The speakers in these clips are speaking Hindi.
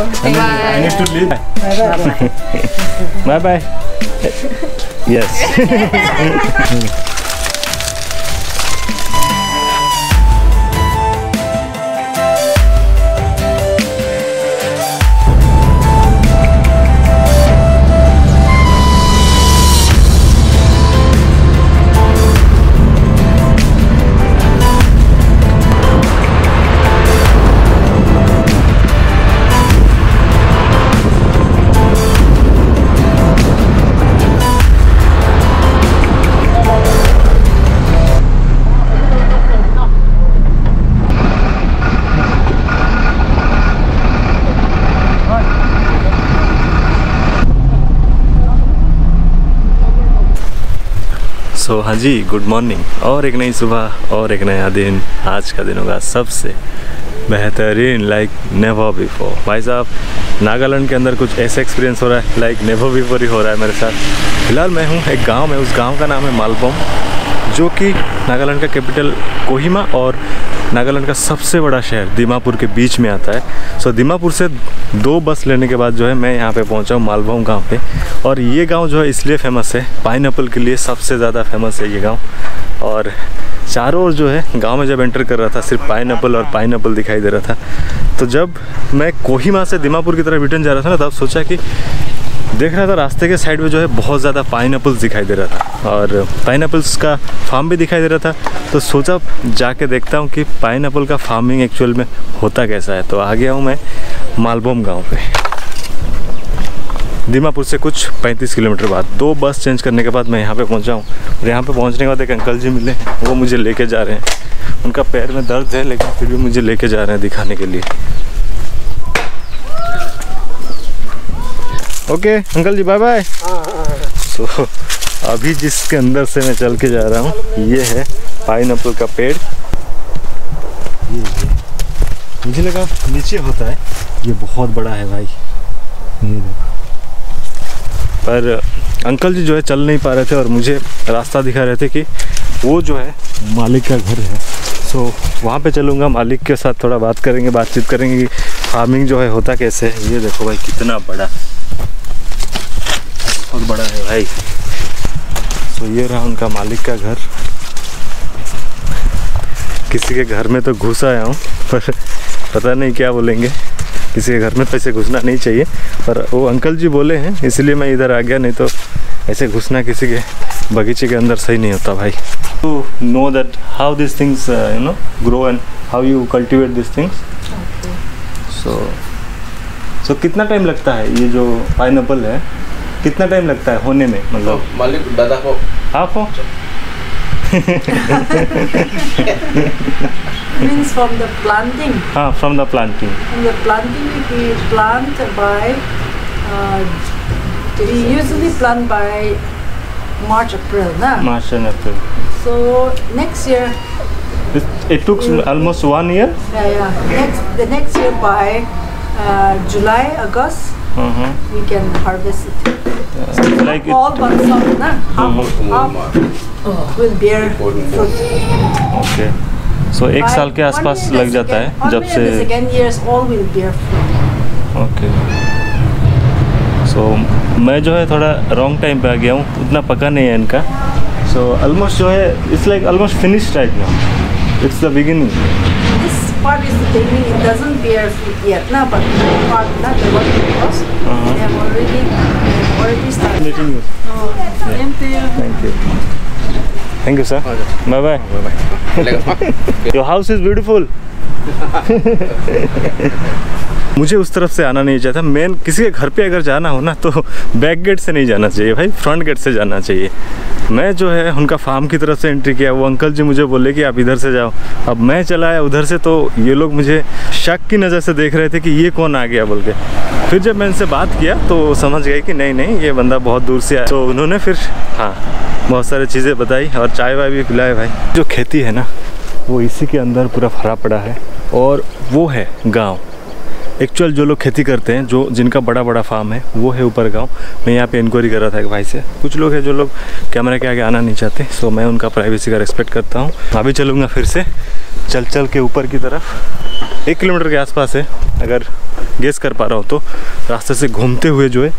I need to leave. Bye bye. Yes. तो हाँ जी, गुड मॉर्निंग। और एक नई सुबह और एक नया दिन। आज का दिन होगा सबसे बेहतरीन लाइक नेवर बिफोर। भाई साहब, नागालैंड के अंदर कुछ ऐसा एक्सपीरियंस हो रहा है लाइक नेवर बिफोर ही हो रहा है मेरे साथ। फिलहाल मैं हूँ एक गांव में, उस गांव का नाम है मालवोम, जो कि नागालैंड का कैपिटल कोहिमा और नागालैंड का सबसे बड़ा शहर दिमापुर के बीच में आता है। सो दिमापुर से 2 बस लेने के बाद जो है मैं यहाँ पे पहुँचा हूँ मालवोम गांव पे। और ये गांव जो है इसलिए फेमस है, पाइनएप्पल के लिए सबसे ज़्यादा फेमस है ये गांव। और चारों ओर जो है, गांव में जब एंटर कर रहा था सिर्फ पाइनएप्पल और पाइनएप्पल दिखाई दे रहा था। तो जब मैं कोहिमा से दिमापुर की तरफ रिटर्न जा रहा था ना, तब सोचा कि देख रहा था रास्ते के साइड में जो है बहुत ज़्यादा पाइनएप्पल्स दिखाई दे रहा था और पाइनएप्पल्स का फार्म भी दिखाई दे रहा था। तो सोचा जाके देखता हूँ कि पाइनएप्पल का फार्मिंग एक्चुअल में होता कैसा है। तो आ गया हूँ मैं मालवोम गांव पे, दिमापुर से कुछ 35 किलोमीटर बाद। 2 बस चेंज करने के बाद मैं यहाँ पे पहुँचा हूँ। और यहाँ पर पहुँचने के बाद एक अंकल जी मिले, वो मुझे लेके जा रहे हैं। उनका पैर में दर्द है लेकिन फिर भी मुझे लेके जा रहे हैं दिखाने के लिए। Okay uncle ji, bye bye. तो अभी जिसके अंदर से मैं चल के जा रहा हूँ ये है पाइनएप्पल का पेड़। ये मुझे लगा नीचे होता है, ये बहुत बड़ा है भाई। ये पर अंकल जी जो है चल नहीं पा रहे थे और मुझे रास्ता दिखा रहे थे कि वो जो है मालिक का घर है। सो वहाँ पे चलूँगा, मालिक के साथ थोड़ा बातचीत करेंगे कि फार्मिंग जो है होता कैसे है। ये देखो भाई कितना बड़ा, बहुत बड़ा है भाई। सो ये रहा उनका मालिक का घर। किसी के घर में तो घुस आया हूँ पर पता नहीं क्या बोलेंगे, किसी के घर में तो ऐसे घुसना नहीं चाहिए। पर वो अंकल जी बोले हैं इसलिए मैं इधर आ गया, नहीं तो ऐसे घुसना किसी के बगीचे के अंदर सही नहीं होता भाई। To know that how this things you know grow and how you cultivate this things. So कितना टाइम लगता है, ये जो पाइनएप्पल है कितना टाइम लगता है होने में? मतलब मालिक दादा को आप हो means from the planting? हाँ, from the planting. From the planting we plant by we usually plant by March-April ना? March and April. So next year it took almost 1 year. Yeah. The next year by July-August. We can harvest it. So like all but some, na? Half will bear fruit. Okay. So एक साल के आसपास लग जाता है जब से. Second years all will bear fruit. Okay. So मैं जो है थोड़ा wrong time पे आ गया हूँ, उतना पका नहीं है इनका. So almost जो है it's like almost finished right now. It's the beginning. Part is the beginning, it doesn't bear fruit yet, no, but part not the one because they have already started. Thank you. Thank you, sir. Bye bye. Your house is beautiful. मुझे उस तरफ से आना नहीं चाहता। मेन किसी के घर पे अगर जाना हो ना तो बैक गेट से नहीं जाना चाहिए भाई, फ्रंट गेट से जाना चाहिए। मैं जो है उनका फार्म की तरफ से एंट्री किया, वो अंकल जी मुझे बोले कि आप इधर से जाओ। अब मैं चला आया उधर से तो ये लोग मुझे शक की नज़र से देख रहे थे कि ये कौन आ गया बोल के। फिर जब मैं इनसे बात किया तो समझ गए कि नहीं ये बंदा बहुत दूर से आया। तो उन्होंने फिर हाँ बहुत सारी चीज़ें बताई और चाय वाय भी पिलाए भाई। जो खेती है ना वो इसी के अंदर पूरा भरा पड़ा है। और वो है गाँव एक्चुअल, जो लोग खेती करते हैं, जो जिनका बड़ा बड़ा फार्म है वो है ऊपर गांव। मैं यहाँ पे इंक्वायरी कर रहा था एक भाई से। कुछ लोग हैं जो लोग कैमरे के आगे आना नहीं चाहते, सो मैं उनका प्राइवेसी का रिस्पेक्ट करता हूँ। अभी चलूँगा फिर से चल के ऊपर की तरफ। 1 किलोमीटर के आसपास है। अगर गेस कर पा रहा हो तो रास्ते से घूमते हुए जो है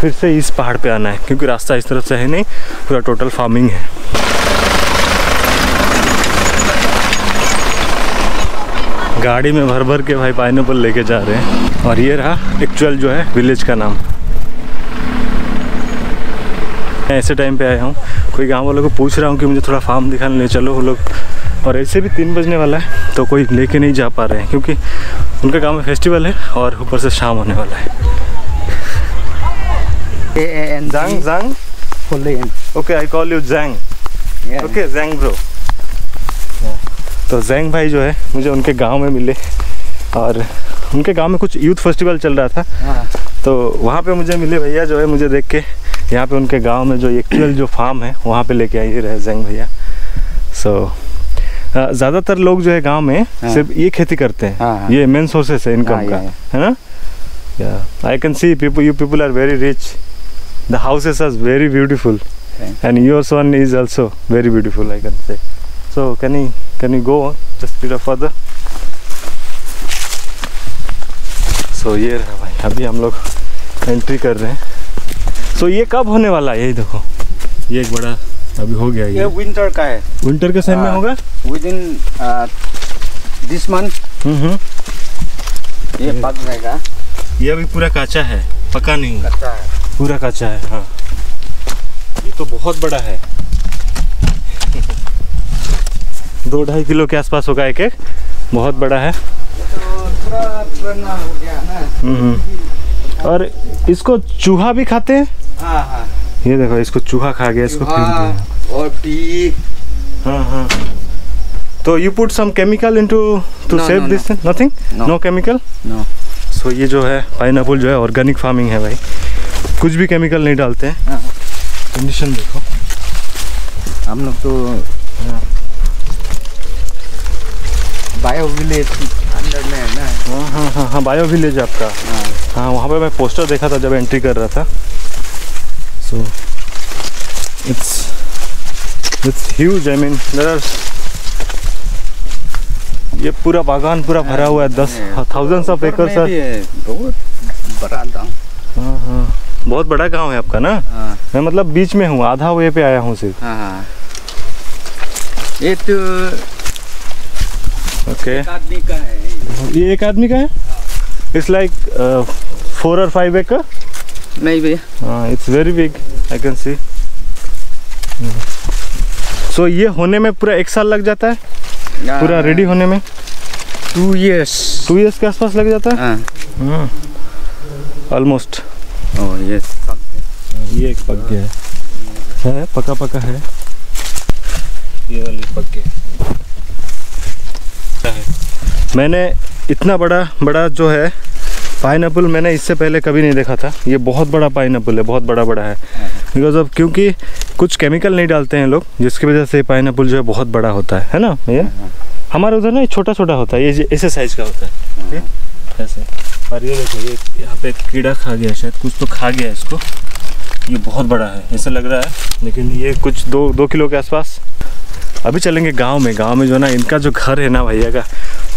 फिर से इस पहाड़ पे आना है, क्योंकि रास्ता इस तरफ से है नहीं, पूरा टोटल फार्मिंग है। गाड़ी में भर भर के भाई पाइनएप्पल लेके जा रहे हैं। और ये रहा एक्चुअल जो है विलेज का नाम। मैं ऐसे टाइम पे आया हूँ, कोई गांव वालों को पूछ रहा हूँ कि मुझे थोड़ा फार्म दिखाने ले चलो, वो लोग और ऐसे भी 3 बजने वाला है तो कोई लेके नहीं जा पा रहे हैं, क्योंकि उनका गांव में फेस्टिवल है और ऊपर से शाम होने वाला है। जांग जांग okay, I call you Jang, okay Jang bro. तो जांग भाई जो है मुझे उनके गाँव में मिले और उनके गाँव में कुछ यूथ फेस्टिवल चल रहा था तो वहाँ पर मुझे मिले भैया, जो है मुझे देख के यहाँ पे उनके गांव में जो एक्चुअल जो फार्म है वहाँ पे लेके आए रहे जैंग भैया। सो ज़्यादातर लोग जो है गांव में सिर्फ ये खेती करते हैं, ये मेन सोर्सेस है इनकम का, है ना। I can see people, you people are very rich, the houses are very beautiful and yours one is also very beautiful I can say. So can you go just bit of further. So ये रहा भाई, अभी हम लोग एंट्री कर रहे हैं। तो ये कब होने वाला है, यही देखो, ये एक बड़ा अभी हो गया, ये विंटर का है, विंटर के समय में होगा, विद इन दिस मंथ ये पक जाएगा। ये अभी पूरा काचा है, पका नहीं, कच्चा है, पूरा काचा है। हाँ, ये तो बहुत बड़ा है, 2-2.5 किलो के आसपास होगा एक, बहुत बड़ा है। तो थोड़ा पुराना हो गया ना, और इसको चूहा भी खाते हैं। हाँ, ये देखो, इसको चूहा खा गया, इसको और पी। हाँ। तो you put some chemical into to save this, nothing, no chemical. So ये जो है पाइनएप्पल जो है ऑर्गेनिक फार्मिंग है भाई, कुछ भी केमिकल नहीं डालते हैं। कंडीशन देखो, हम लोग तो बायो विलेज अंदर में है ना। हाँ, बायो विलेज आपका। हाँ, वहाँ पे मैं पोस्टर देखा था जब एंट्री कर रहा था। So it's huge, I mean there are, ये पूरा बागान पूरा भरा हुआ है, 10,000 एकड़ सर, बहुत बड़ा गाँव। हाँ, बहुत बड़ा गाँव है आपका ना। मैं मतलब बीच में हूँ, आधा वे पे आया हूँ सिर्फ। ये तो okay. एक आदमी का है, ये एक आदमी का है। It's like 4 or 5 acre maybe. It's very big, I can see. So ये होने में पूरा 1 साल लग जाता है, पूरा रेडी होने में 2 years के आसपास लग जाता है ऑलमोस्ट। ये एक पक गया है, पका है, ये वाली पक गया है। मैंने इतना बड़ा जो है पाइनएप्पल मैंने इससे पहले कभी नहीं देखा था। ये बहुत बड़ा पाइनएप्पल है, बहुत बड़ा है, बिकॉज ऑफ क्योंकि कुछ केमिकल नहीं डालते हैं लोग, जिसकी वजह से पाइनएप्पल जो है बहुत बड़ा होता है ना। ये हमारे उधर ना छोटा होता है, ये ऐसे साइज का होता है ऐसे। और ये देखो, ये यहाँ पे कीड़ा खा गया शायद, कुछ तो खा गया इसको, ये बहुत बड़ा है ऐसा लग रहा है, लेकिन ये कुछ 2 किलो के आसपास। अभी चलेंगे गाँव में। गाँव में जो ना इनका जो घर है ना भैया का,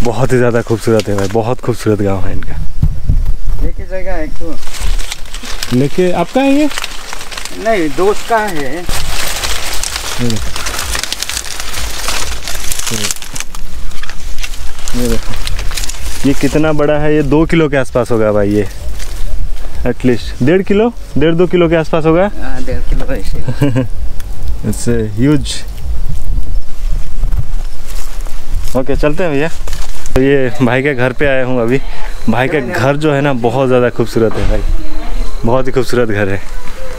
बहुत ही ज़्यादा खूबसूरत है भाई, बहुत खूबसूरत गाँव है इनका। लेके जाएगा एक तो, लेके आपका है ये? नहीं, दोस्त का है। ये देखो, ये कितना बड़ा है, ये 2 किलो के आसपास होगा भाई, ये एटलीस्ट 1.5 किलो 2 किलो के आसपास होगा। 1.5 किलो ऐसे। It's huge. ओके, चलते हैं भैया। तो ये भाई के घर पे आया हूँ अभी। भाई का घर जो है ना बहुत ज़्यादा खूबसूरत है भाई, बहुत ही खूबसूरत घर है।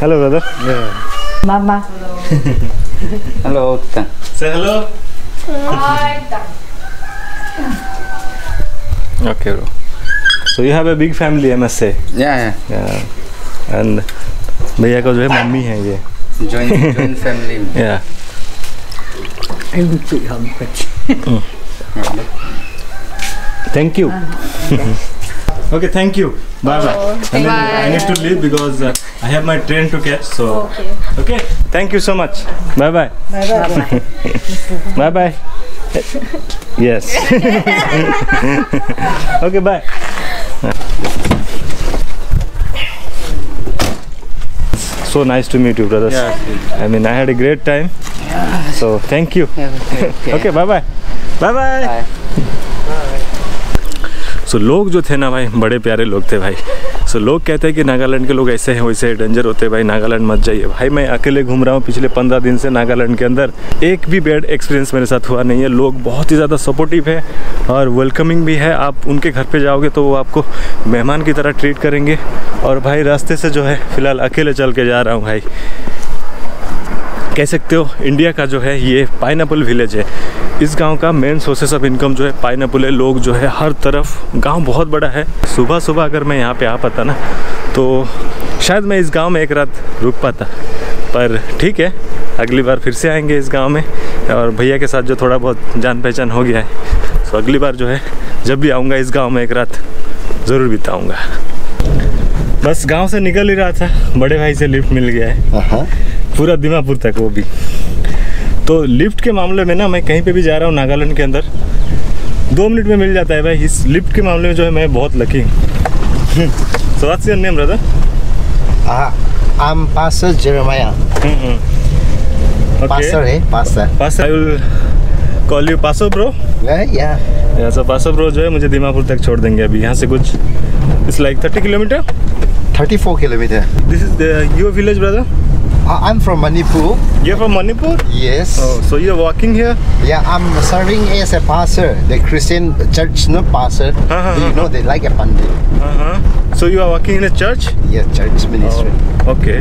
हेलो ब्रदर, मामा, hello say, hello, okay bro. So you have a big family, I must say. And भैया का जो है मम्मी है, ये joint family. Thank you. Okay, thank you. Bye bye. And then I need to leave because I have my train to catch. So okay. Thank you so much. Bye bye. Bye bye. Yes. Okay, bye. So nice to meet you, brothers. Yeah. I mean, I had a great time. Yeah. So thank you. Okay, okay, bye bye. Bye bye. Bye. So लोग जो थे ना भाई, बड़े प्यारे लोग थे भाई। So लोग कहते हैं कि नागालैंड के लोग ऐसे हैं वैसे डेंजर होते हैं भाई, नागालैंड मत जाइए भाई। मैं अकेले घूम रहा हूँ पिछले 15 दिन से नागालैंड के अंदर, एक भी बैड एक्सपीरियंस मेरे साथ हुआ नहीं है। लोग बहुत ही ज़्यादा सपोर्टिव है और वेलकमिंग भी है। आप उनके घर पे जाओगे तो वो आपको मेहमान की तरह ट्रीट करेंगे। और भाई रास्ते से जो है फ़िलहाल अकेले चल के जा रहा हूँ भाई। कह सकते हो इंडिया का जो है ये पाइनएप्पल विलेज है। इस गांव का मेन सोर्सेस ऑफ इनकम जो है पाइनएप्पल है। लोग जो है हर तरफ, गांव बहुत बड़ा है। सुबह सुबह अगर मैं यहाँ पे आ पाता ना तो शायद मैं इस गांव में एक रात रुक पाता, पर ठीक है, अगली बार फिर से आएंगे इस गांव में। और भैया के साथ जो थोड़ा बहुत जान पहचान हो गया है, तो अगली बार जो है जब भी आऊँगा इस गाँव में एक रात ज़रूर बिताऊँगा। बस गाँव से निकल ही रहा था, बड़े भाई से लिफ्ट मिल गया है पूरा दिमापुर तक, वो भी। तो लिफ्ट के मामले में ना, मैं कहीं पे भी जा रहा हूँ नागालैंड के अंदर 2 मिनट में मिल जाता है भाई। इस लिफ्ट के मामले में जो है मैं बहुत लकी हूँ। So what's your name brother? I am pastor Jeremiah. Pastor है, pastor. I will call you Paso bro. Yeah so पासो ब्रो जो है मुझे दिमापुर तक छोड़ देंगे अभी। यहाँ से कुछ it's like 30 kilometre, 34 kilometre. This is your village brother? I'm from Manipur. You're from Manipur? Yes. Oh, so you're working here? Yeah, I'm serving as a pastor, the Christian church, no pastor. You know, they like a pandit. So you are working in a church? Yes, church ministry. Oh, okay.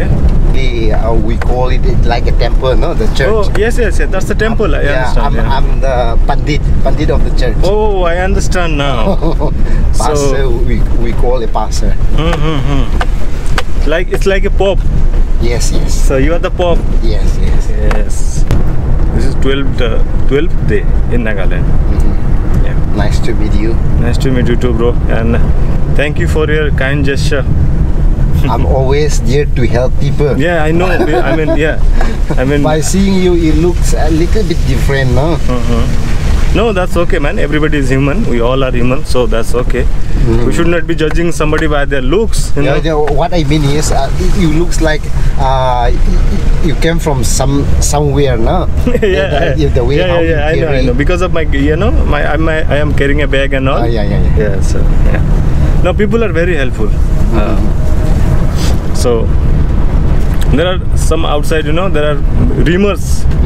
The we call it like a temple, no? The church. Oh, yes, yes, yes. That's the temple. I understand. I'm the pandit of the church. Oh, I understand now. Pastor, so we call a pastor. Like it's like a pope. Yes, yes. So you are the pope? Yes, yes. Yes. This is 12th day in Nagaland. Yeah. Nice to meet you. Nice to meet you too, bro. And thank you for your kind gesture. I'm always there to help people. Yeah, I know. I mean, yeah. I mean, by seeing you, it looks a little bit different, no? No, that's okay, man. Everybody is human. We all are human, so that's okay. We should not be judging somebody by their looks. You know? What I mean is, you looks like you came from somewhere, no? Yeah, yeah, I know. Because of my, you know, I am carrying a bag and all. Yeah. So, yeah. No, people are very helpful. So there are some outside, you know, there are rumors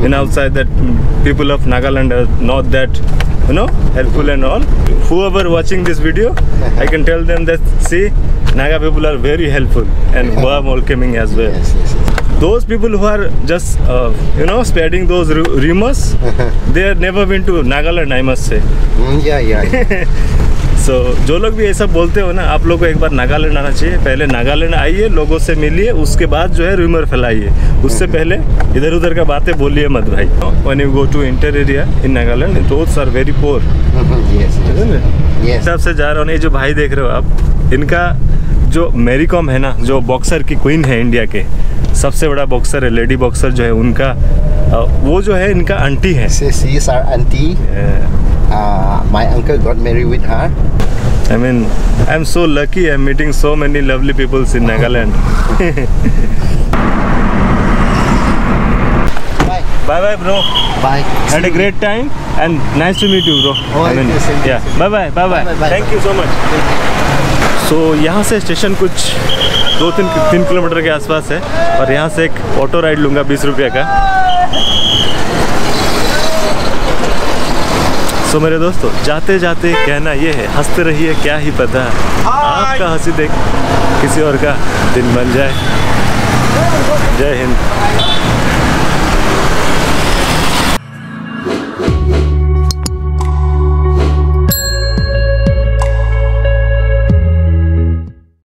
in outside that people of Nagaland are not that, you know, helpful and all. Whoever watching this video, I can tell them that, see, Naga people are very helpful and who are welcoming as well. Yes, yes, yes. Those people who are just, you know, spreading those rumors, they have never been to Nagaland, I must say. So, जो लोग भी ऐसा बोलते हो ना, आप लोगों को एक बार नागालैंड आना चाहिए। पहले नागालैंड आइए, लोगों से मिलिए, उसके बाद जो है रूमर फैलाइए। उससे पहले इधर उधर का बातें बोलिए मत भाई। When you go to inter area in Nagaland, roads are very poor. Yes. Yes. सबसे जा रहा हूँ, ये जो भाई देख रहे हो आप, इनका जो मैरी कॉम है ना, जो बॉक्सर की क्वीन है, इंडिया के सबसे बड़ा बॉक्सर है, लेडी बॉक्सर जो है उनका, वो जो है इनका आंटी है। My uncle got married with her. I mean, I'm so lucky. I'm meeting so many lovely people in Nagaland. Bye. Bye, bye, bro. Bye. Had a great time and nice to meet you, bro. Oh, I mean, yeah. Bye, bye, bye, bye. Thank you so much. So, यहाँ से स्टेशन कुछ 2-3 किलोमीटर के आसपास है और यहाँ से एक ऑटो राइड लूँगा 20 रुपये का। तो मेरे दोस्तों, जाते जाते कहना ये है, हंसते रहिए, क्या ही पता आपका हंसी देख किसी और का दिन बन जाए। जय हिंद।